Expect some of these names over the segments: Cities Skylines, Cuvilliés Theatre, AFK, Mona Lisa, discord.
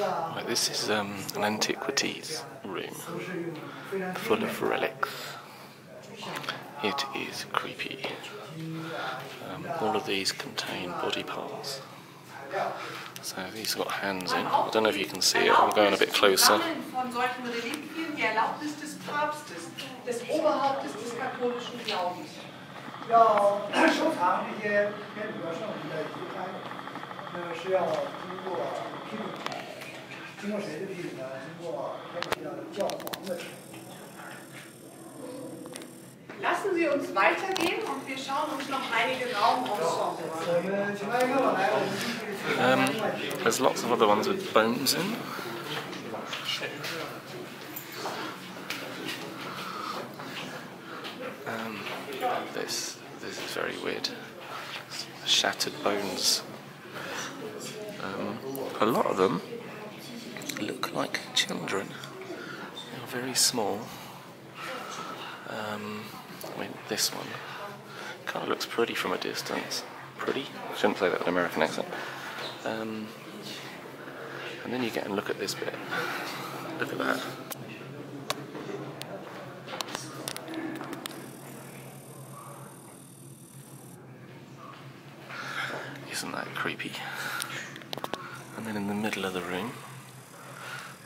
Right, this is an antiquities room full of relics. It is creepy. All of these contain body parts. So these got hands in. I don't know if you can see it. I'll go in a bit closer. Lassen Sie uns weitergehen und wir schauen uns noch einige Raumenensembles an. There's lots of other ones with bones in. This is very weird. Shattered bones. A lot of them look like children. They're very small. I mean, this one kind of looks pretty from a distance. Pretty? Shouldn't say that with an American accent. And then you get and look at this bit. Look at that. Isn't that creepy? And then in the middle of the room,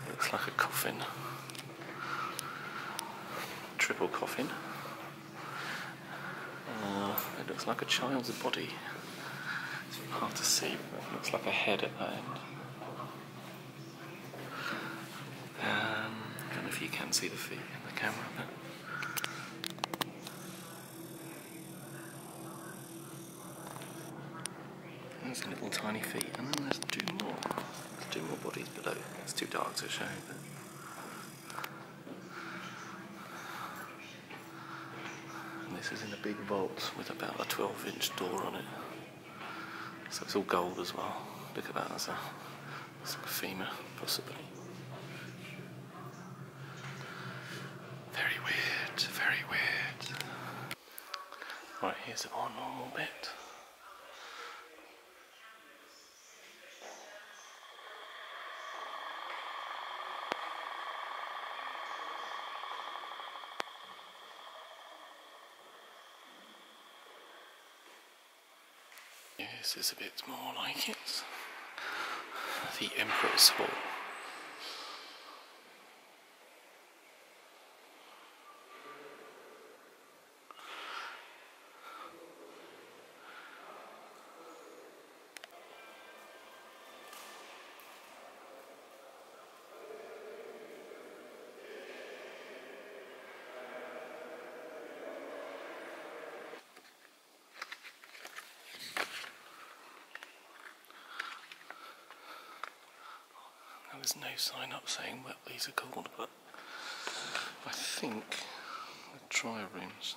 looks like a coffin. Triple coffin. It looks like a child's body. It's hard to see, but it looks like a head at that end. I don't know if you can see the feet in the camera, but there's little tiny feet, and then there's two more bodies below. It's too dark to show, but this is in a big vault with about a 12-inch door on it. So it's all gold as well. Look at that, that's a femur, possibly. Very weird, very weird. Right, here's the more normal bit. This is a bit more like it. The Emperor's Hall. There's no sign up saying what these are called, but I think the trial rooms.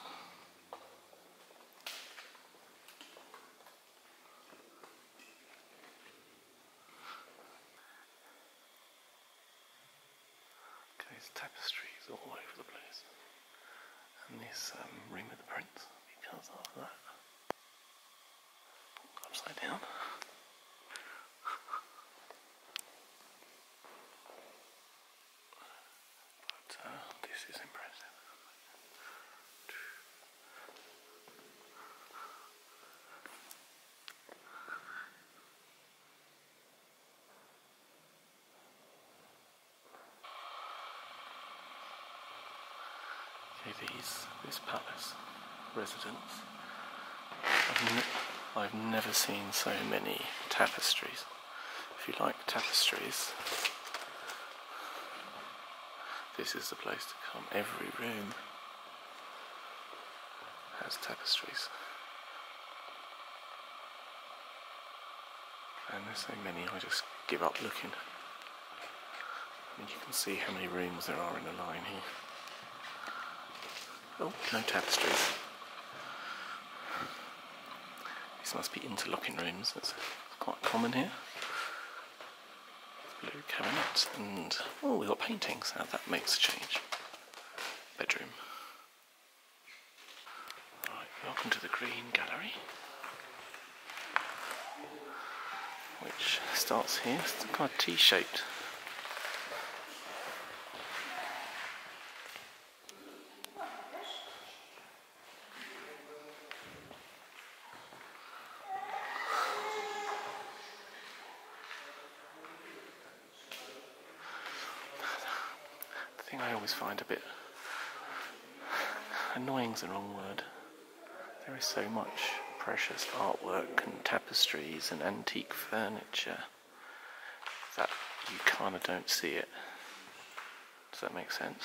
Okay, there's tapestries all over the place, and this ring with the prints, because of that. Upside down. This is impressive. Okay, this palace residence. I've never seen so many tapestries. If you like tapestries, this is the place to come. Every room has tapestries. And there's so many, I just give up looking. I mean, you can see how many rooms there are in a line here. Oh, no tapestries. These must be interlocking rooms. That's quite common here. Blue cabinets, and oh, we've got paintings. Now that makes a change. Bedroom. Alright, welcome to the Green Gallery, which starts here. It's kind of T-shaped. I always find a bit annoying's the wrong word. There is so much precious artwork and tapestries and antique furniture that you kind of don't see it. Does that make sense?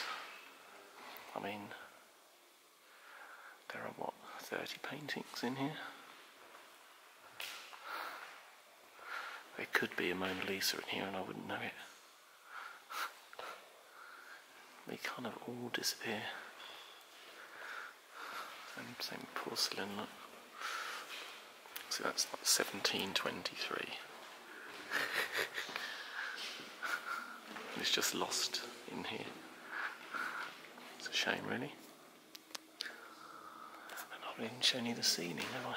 I mean, there are what, 30 paintings in here? There could be a Mona Lisa in here and I wouldn't know it. They kind of all disappear. Same porcelain, look. So that's like 1723. It's just lost in here. It's a shame, really. I've not even shown you the ceiling, have I?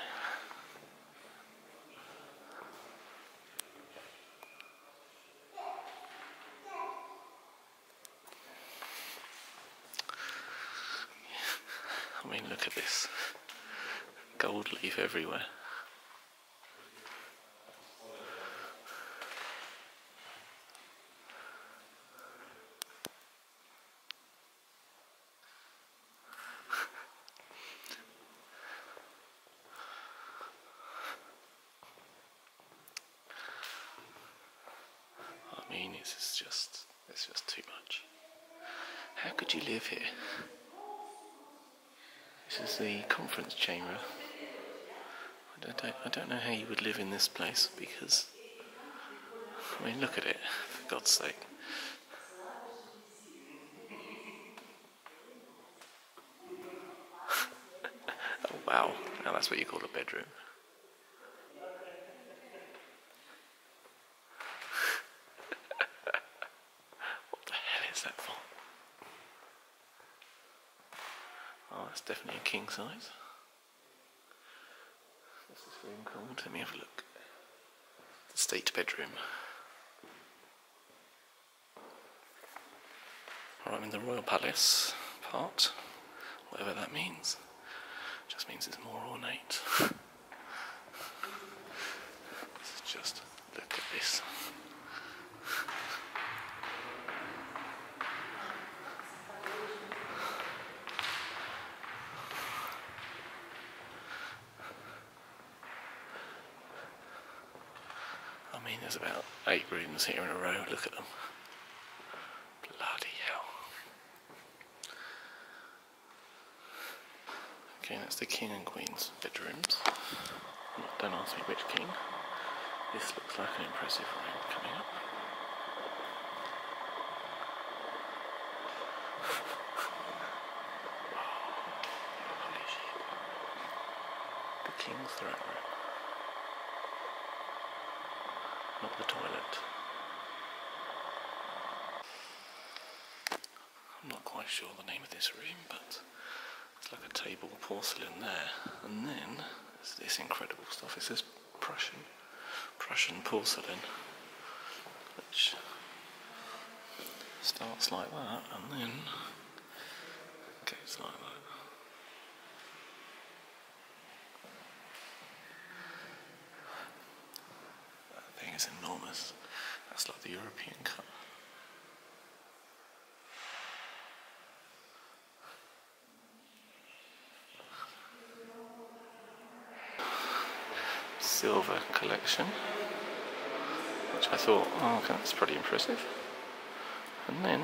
I mean, look at this. Gold leaf everywhere. I mean, it's just too much. How could you live here? This is the conference chamber. I don't know how you would live in this place, because I mean, look at it, for God's sake. Oh wow, now that's what you call a bedroom. What the hell is that for? Oh, that's definitely a king size. What's this room called? Let me have a look. The state bedroom. Alright, I'm in the royal palace part. Whatever that means. Just means it's more ornate. This is just, look at this. I mean, there's about 8 rooms here in a row, look at them. Bloody hell. Okay, that's the king and queen's bedrooms. Don't ask me which king. This looks like an impressive room coming up. Holy shit. The king's throne room. Not the toilet. I'm not quite sure the name of this room, but it's like a table of porcelain there. And then there's this incredible stuff. It says Prussian porcelain, which starts like that and then goes like that. It's enormous. That's like the European Cup. Silver collection, which I thought, oh, okay, that's pretty impressive. And then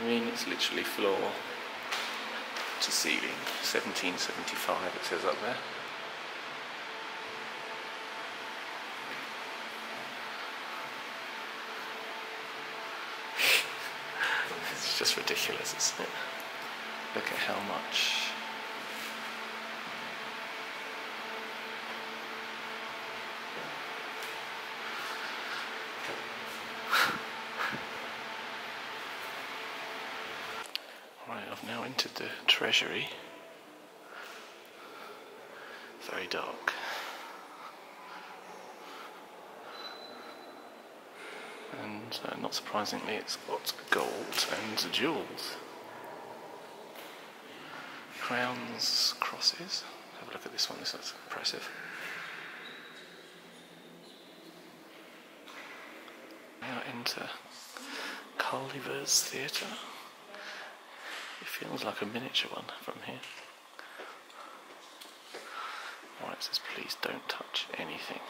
I mean, it's literally floor to ceiling, 1775 it says up there. It's just ridiculous, isn't it? Look at how much. I've now entered the treasury. Very dark. And not surprisingly, it's got gold and jewels. Crowns, crosses. Have a look at this one, this looks impressive. into Cuvilliés Theatre. It feels like a miniature one from here. Alright, it says please don't touch anything.